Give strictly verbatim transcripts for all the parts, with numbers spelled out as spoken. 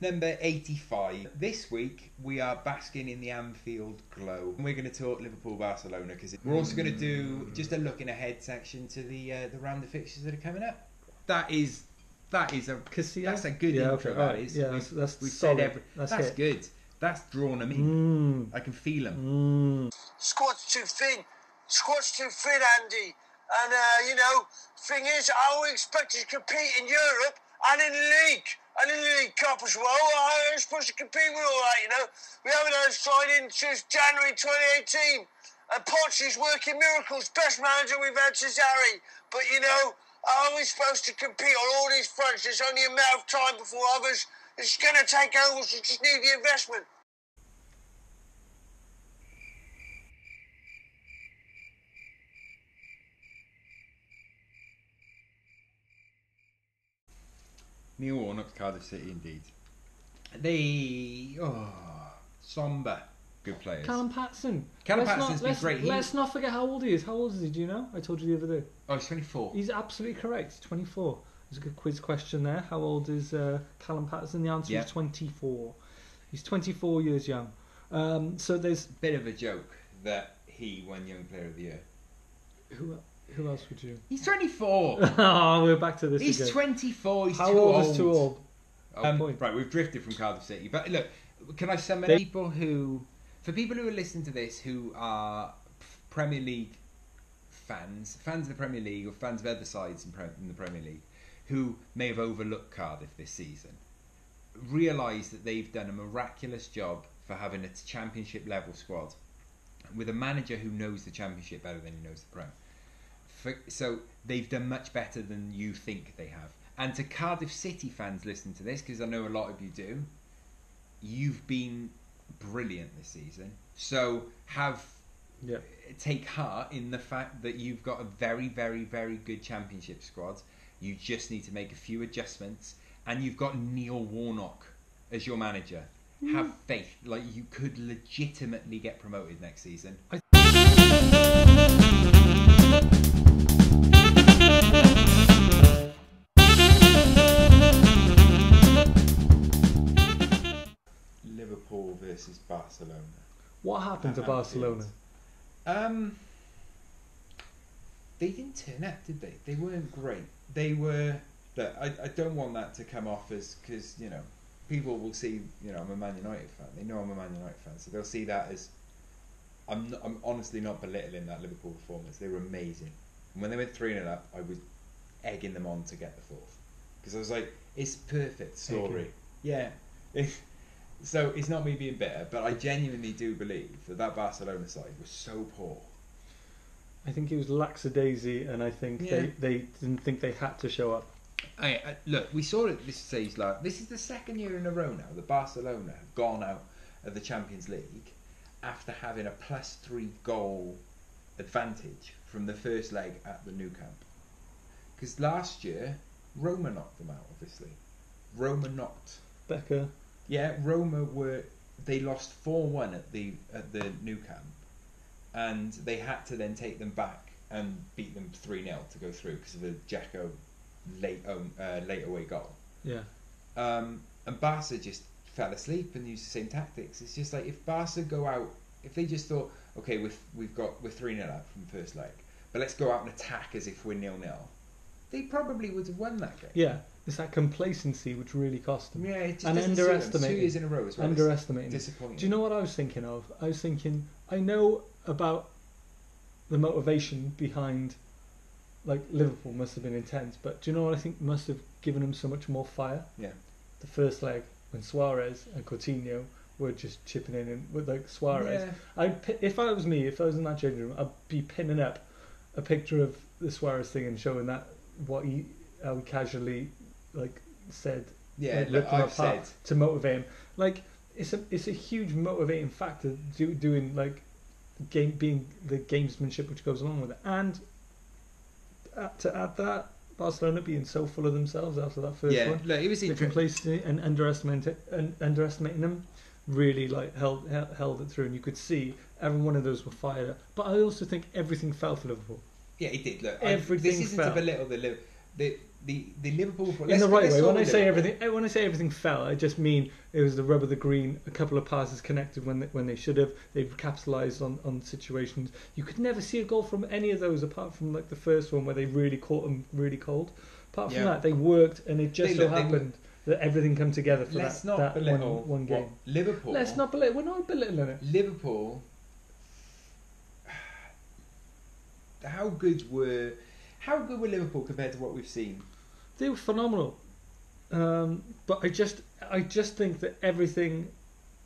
Number eighty-five. This week we are basking in the Anfield glow. We're going to talk Liverpool-Barcelona because we're also going to do just a looking ahead section to the uh, the round of fixtures that are coming up. That is that is a Casilla? That's a good yeah, intro. Okay, right. That is. Yeah, that's, that's we've solid. Said every, that's that's good. That's drawn them in. Mm. I can feel them. Mm. Squad's too thin. Squad's too thin, Andy. And uh, you know, thing is, I always expected to compete in Europe and in the league. And in the League Cup as well, I was supposed to compete with all that, you know. We haven't had a stride in since January twenty eighteen. And Poch is working miracles, best manager we've had since Harry. But, you know, are we supposed to compete on all these fronts? It's only a matter of time before others. It's going to take over, so we just need the investment. Neil Warnock, Cardiff City, indeed. They, oh, sombre. Good players. Callum Paterson. Callum Paterson's been great. He let's not forget how old he is. How old is he, do you know? I told you the other day. Oh, he's twenty-four. He's absolutely correct. He's twenty-four. There's a good quiz question there. How old is uh, Callum Paterson? The answer yep. is twenty-four. He's twenty-four years young. Um, so there's... Bit of a joke that he won Young Player of the Year. Who else? Who else would you? He's twenty-four. Oh, we're back to this He's again. twenty-four. He's How too old. How old is too old? Um, right, we've drifted from Cardiff City. But look, can I summon they... people who... For people who are listening to this who are Premier League fans, fans of the Premier League or fans of other sides in, Pre in the Premier League, who may have overlooked Cardiff this season, realise that they've done a miraculous job for having a championship level squad with a manager who knows the championship better than he knows the Prem. So they've done much better than you think they have. And to Cardiff City fans listening to this, because I know a lot of you do, you've been brilliant this season. So have yeah. take heart in the fact that you've got a very, very, very good championship squad. You just need to make a few adjustments. And you've got Neil Warnock as your manager. Mm. Have faith. Like, you could legitimately get promoted next season. I versus Barcelona. What happened to Barcelona? Um, they didn't turn up, did they? They weren't great. They were... Look, I, I don't want that to come off as... Because, you know, people will see... You know, I'm a Man United fan. They know I'm a Man United fan. So they'll see that as... I'm, not, I'm honestly not belittling that Liverpool performance. They were amazing. And when they went three nil up, I was egging them on to get the fourth. Because I was like, it's perfect story. Yeah. So it's not me being bitter, but I genuinely do believe that that Barcelona side was so poor. I think it was lackadaisy, and I think yeah. they, they didn't think they had to show up. I, I, look, we saw it this stage last. This is the second year in a row now that Barcelona have gone out of the Champions League after having a plus three goal advantage from the first leg at the Nou Camp. Because last year, Roma knocked them out, obviously. Roma knocked. Becker. Yeah, Roma were, they lost four one at the at the Nou Camp, and they had to then take them back and beat them three nil to go through because of the Dzeko late own, uh, late away goal. Yeah. Um, and Barca just fell asleep and used the same tactics. It's just like, if Barca go out, if they just thought, okay, we've, we've got, we're three nil up from the first leg, but let's go out and attack as if we're nil nil, they probably would have won that game. Yeah. It's that complacency which really cost them. Yeah, it just and underestimating. Two years in a row as well. Underestimating. Disappointing. Do you know what I was thinking of? I was thinking, I know about the motivation behind, like, Liverpool must have been intense, but do you know what I think must have given them so much more fire? Yeah. The first leg, when Suarez and Coutinho were just chipping in, and with, like, Suarez. Yeah. I'd, if I was me, if I was in that changing room, I'd be pinning up a picture of the Suarez thing and showing that what he, how he casually... like said yeah like, I've said to motivate him. Like, it's a it's a huge motivating factor, do, doing like game being the gamesmanship which goes along with it. And to add that Barcelona being so full of themselves after that first yeah, one. Yeah, it was the complacency and underestimating and underestimating them really like held held it through, and you could see every one of those were fired up. But I also think everything fell for Liverpool. Yeah, it did. Look, everything. I, this isn't fell. to belittle the the the, the Liverpool in the right way. When I say Liverpool. everything, when I say everything fell, I just mean it was the rub of the green. A couple of passes connected when they, when they should have. They've capitalised on, on situations. You could never see a goal from any of those apart from like the first one where they really caught them really cold. Apart from yeah. that, they worked, and it just they, so they, happened. They That everything come together for Let's that, not that belittle one, one game. Liverpool. Let's not belittle. We're not belittling it. Liverpool. How good were, how good were Liverpool compared to what we've seen? They were phenomenal, um, but I just, I just think that everything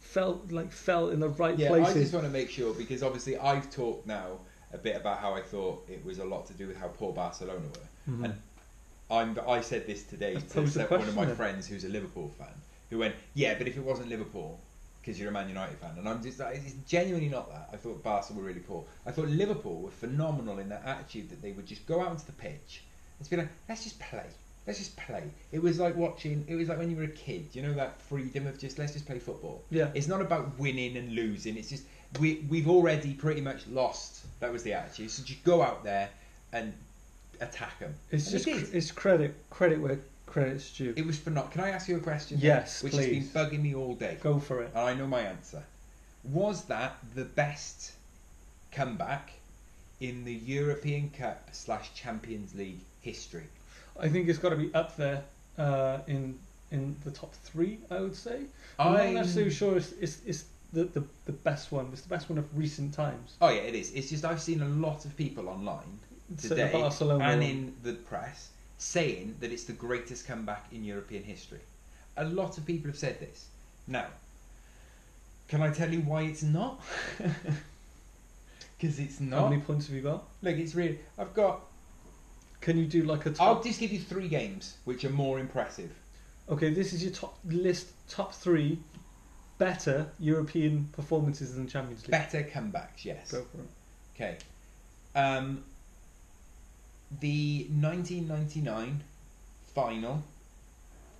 felt like fell in the right yeah, places. Yeah, I just want to make sure, because obviously I've talked now a bit about how I thought it was a lot to do with how poor Barcelona were. Mm-hmm. And I'm, I said this today to question, one of my then. friends who's a Liverpool fan, who went, yeah, but if it wasn't Liverpool, because you're a Man United fan. And I'm just like, it's genuinely not that. I thought Barca were really poor. I thought Liverpool were phenomenal in that attitude that they would just go out onto the pitch and be like, let's just play. Let's just play. It was like watching, it was like when you were a kid, you know, that freedom of just, let's just play football. Yeah. It's not about winning and losing. It's just, we, we've already pretty much lost. That was the attitude. So just go out there and attack them. It's and just it it's credit credit where credit's due. It was for not. Can I ask you a question? Yes, then, which please. has been bugging me all day. Go for it. And I know my answer. Was that the best comeback in the European Cup slash Champions League history? I think it's got to be up there uh, in in the top three. I would say. I'm, I'm not necessarily sure it's it's, it's the, the the best one. It's the best one of recent times. Oh yeah, it is. It's just I've seen a lot of people online today Barcelona and in the press saying that it's the greatest comeback in European history. A lot of people have said this. Now, can I tell you why it's not? Because it's not. How many points have you got? Look, it's really. I've got. Can you do like a top? I'll just give you three games which are more impressive. Okay, this is your top list. Top three better European performances than Champions League. Better comebacks, yes. Go for it. Okay. Um. The nineteen ninety-nine final,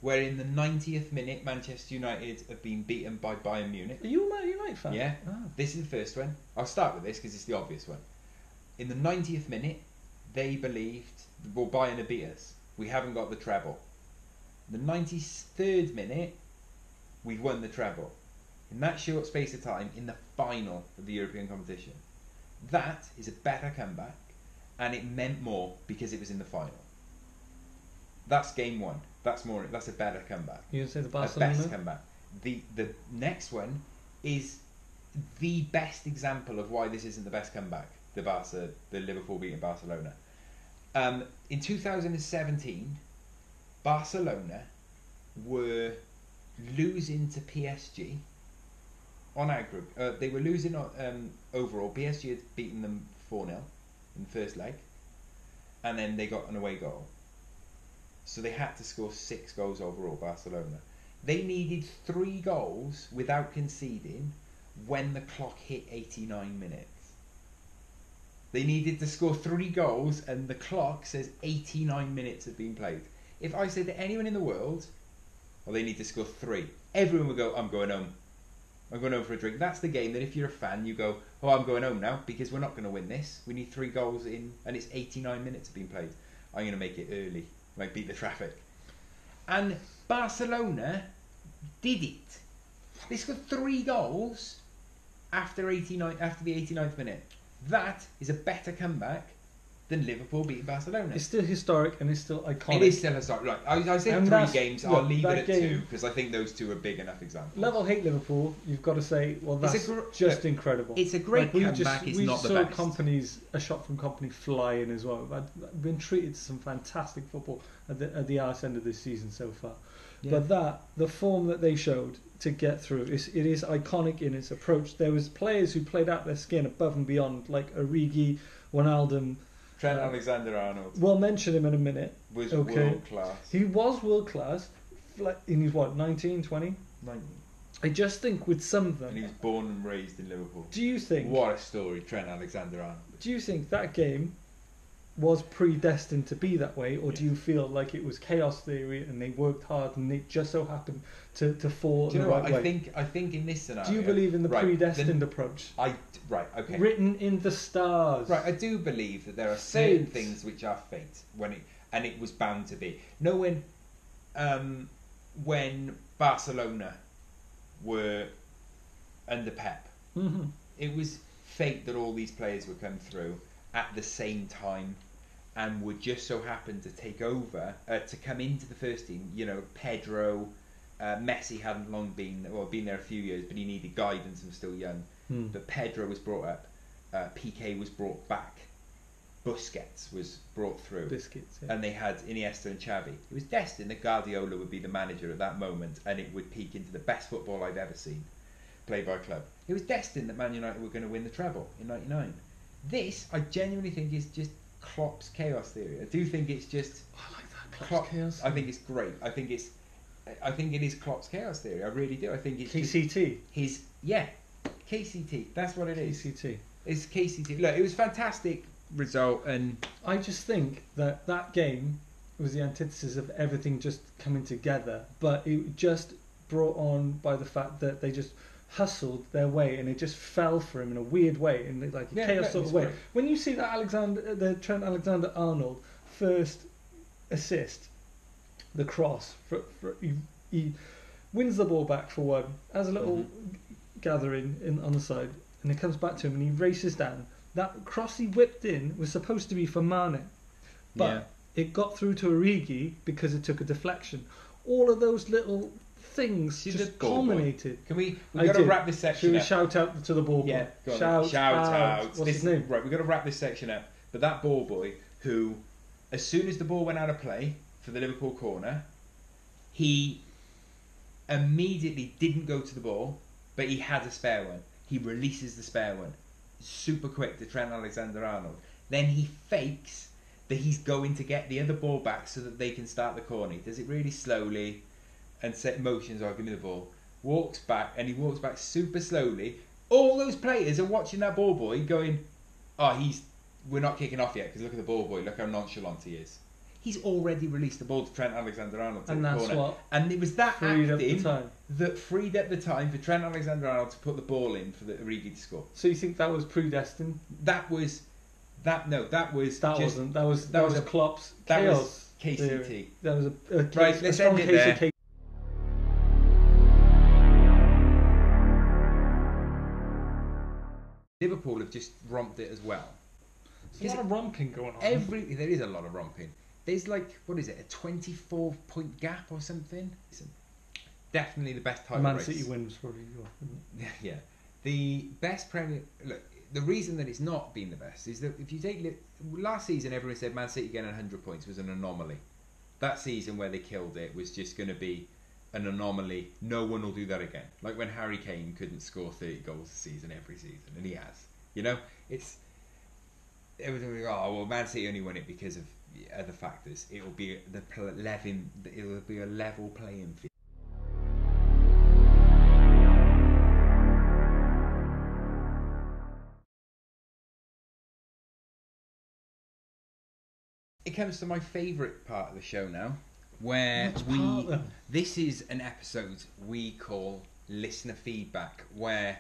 where in the ninetieth minute Manchester United have been beaten by Bayern Munich. Are you a Man United fan? Yeah. Oh. This is the first one. I'll start with this because it's the obvious one. In the ninetieth minute, they believed, well, Bayern have beat us. We haven't got the treble. In the ninety-third minute, we've won the treble. In that short space of time, in the final of the European competition. That is a better comeback. And it meant more because it was in the final. That's game one. That's more. That's a better comeback. You didn't say the Barcelona? A best comeback. The the next one is the best example of why this isn't the best comeback. The Barca, the Liverpool beating Barcelona. Um, in two thousand seventeen, Barcelona were losing to P S G on aggregate. Uh, they were losing um, overall. P S G had beaten them four nil. In the first leg, and then they got an away goal, so they had to score six goals overall. Barcelona, they needed three goals without conceding when the clock hit eighty-nine minutes. They needed to score three goals, and the clock says eighty-nine minutes have been played. If I said to anyone in the world, well, they need to score three, everyone would go, I'm going home. I'm going home for a drink. That's the game that if you're a fan, you go, oh, I'm going home now because we're not going to win this. We need three goals in, and it's eighty-nine minutes have been played. I'm going to make it early. Like, beat the traffic. And Barcelona did it. They scored three goals after eighty-nine, after the eighty-ninth minute. That is a better comeback than Liverpool beating Barcelona. It's still historic and it's still iconic. It is still historic. Right, I, I said three games. Look, I'll leave it at game, two because I think those two are big enough examples. Love or hate Liverpool, you've got to say, well, that's gr- just look, incredible. It's a great like, comeback. Just, it's not the best. We saw companies, a shot from Company flying as well. I've been treated to some fantastic football at the, at the arse end of this season so far. Yeah. But that, the form that they showed to get through, it's, it is iconic in its approach. There was players who played out their skin above and beyond, like Origi, Wijnaldum, Trent Alexander-Arnold. We'll mention him in a minute. Was okay. world class. He was world class. In his what, nineteen, twenty? nineteen. I just think with something. And he was born and raised in Liverpool. Do you think? What a story, Trent Alexander-Arnold. Do you think that game was predestined to be that way, or yes. do you feel like it was chaos theory and they worked hard and it just so happened to, to fall do in you the know right what? way? I think, I think in this scenario... Do you believe in the right, predestined the, approach? I, right, okay. Written in the stars. Right, I do believe that there are certain fate. things which are fate, when it, and it was bound to be. No, when, um, when Barcelona were under Pep, mm-hmm. it was fate that all these players would come through at the same time, and would just so happen to take over, uh, to come into the first team. You know, Pedro, uh, Messi hadn't long been, well, been there a few years, but he needed guidance and was still young. Hmm. But Pedro was brought up, uh, Pique was brought back, Busquets was brought through, Biscuits, yeah. and they had Iniesta and Xavi. It was destined that Guardiola would be the manager at that moment, and it would peak into the best football I've ever seen, played by a club. It was destined that Man United were going to win the treble in ninety-nine. This, I genuinely think, is just Klopp's chaos theory. I do think it's just... I like that, Klopp's Klopp, chaos theory. I think it's great. I think it's... I think it is Klopp's chaos theory. I really do. I think it's K C T. His... Yeah. K C T. That's what it is. K C T. It's K C T. Look, it was a fantastic result, and... I just think that that game was the antithesis of everything just coming together, but it just brought on by the fact that they just... hustled their way, and it just fell for him in a weird way, in like a yeah, chaos sort of way. Great. When you see that Alexander, the Trent Alexander-Arnold first assist, the cross, for, for, he, he wins the ball back for one, has a little mm-hmm. gathering in, on the side, and it comes back to him, and he races down. That cross he whipped in was supposed to be for Mane, but yeah. it got through to Origi because it took a deflection. All of those little things She's just culminated. Can we? We've got to wrap this section up. Should we shout out to the ball boy? Yeah, shout, shout out. out. What's this, his name? Right, we've got to wrap this section up. But that ball boy, who, as soon as the ball went out of play for the Liverpool corner, he immediately didn't go to the ball, but he had a spare one. He releases the spare one. Super quick to Trent Alexander-Arnold. Then he fakes that he's going to get the other ball back so that they can start the corner. He does it really slowly. And set motions, or give me the ball. Walks back, and he walks back super slowly. All those players are watching that ball boy going, oh, he's, we're not kicking off yet, because look at the ball boy, look how nonchalant he is. He's already released the ball to Trent Alexander-Arnold to and the that's corner. What and it was that acting that freed up the time for Trent Alexander-Arnold to put the ball in for the Origi to score. So you think that was predestined? That was, that no, that was... That just, wasn't, that was, that was, was a, Klopp's that chaos. That was K C T. Theory. That was a, a case, right, let's end it there. K C T. Liverpool have just romped it as well. There's a lot of romping going on. Every, there is a lot of romping. There's like, what is it, a twenty-four point gap or something? It's definitely the best title Man race. Man City wins for you. Yeah. The best Premier... Look, the reason that it's not been the best is that if you take... Last season, everyone said Man City getting one hundred points was an anomaly. That season where they killed it was just going to be an anomaly. No one will do that again. Like when Harry Kane couldn't score thirty goals a season every season, and he has. You know, it's everything. We go, oh well, Man City only won it because of other factors. It will be the eleven. It will be a level playing field. It comes to my favourite part of the show now. Where we, this is an episode we call listener feedback, where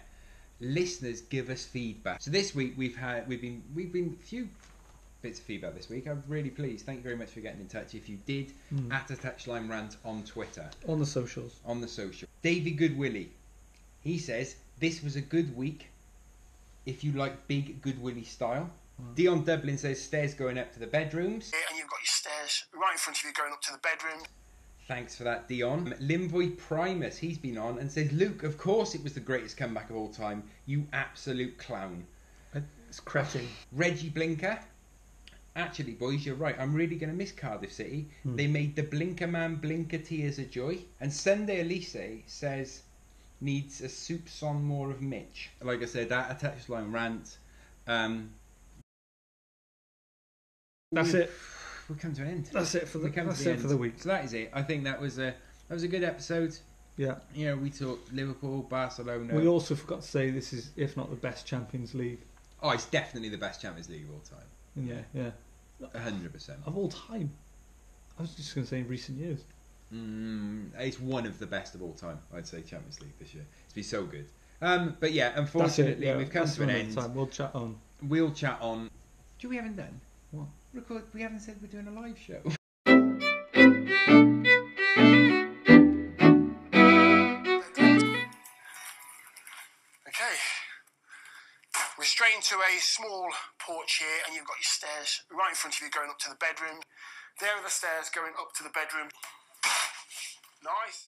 listeners give us feedback. So this week we've had we've been we've been few bits of feedback this week. I'm really pleased. Thank you very much for getting in touch. If you did, mm. at A Touchline Rant on Twitter, on the socials, on the social. Davy Goodwillie, he says this was a good week. If you like big Goodwillie style. Dion Dublin says stairs going up to the bedrooms. And you've got your stairs right in front of you going up to the bedroom. Thanks for that, Dion. Limvoy Primus, he's been on and says, Luke, of course it was the greatest comeback of all time. You absolute clown. It's cracking. Reggie Blinker. Actually, boys, you're right. I'm really going to miss Cardiff City. Mm. They made the Blinker Man Blinker tears a joy. And Sunday Elise says, needs a soup son more of Mitch. Like I said, that A Touchline Rant. Um... That's We've, it. We come to an end. That's it for the. That's the it end. for the week. So that is it. I think that was a that was a good episode. Yeah. You know, we talked Liverpool, Barcelona. We also forgot to say this is, if not the best Champions League. Oh, it's definitely the best Champions League of all time. Yeah, yeah. one hundred percent. Of all time. I was just going to say in recent years. Mm, it's one of the best of all time, I'd say, Champions League this year. It's been so good. Um, but yeah, unfortunately, it, yeah, we've come to an end. Time. We'll chat on. We'll chat on. Do we haven't done? What? Record, we haven't said we're doing a live show. Okay. We're straight into a small porch here, and you've got your stairs right in front of you going up to the bedroom. There are the stairs going up to the bedroom. Nice.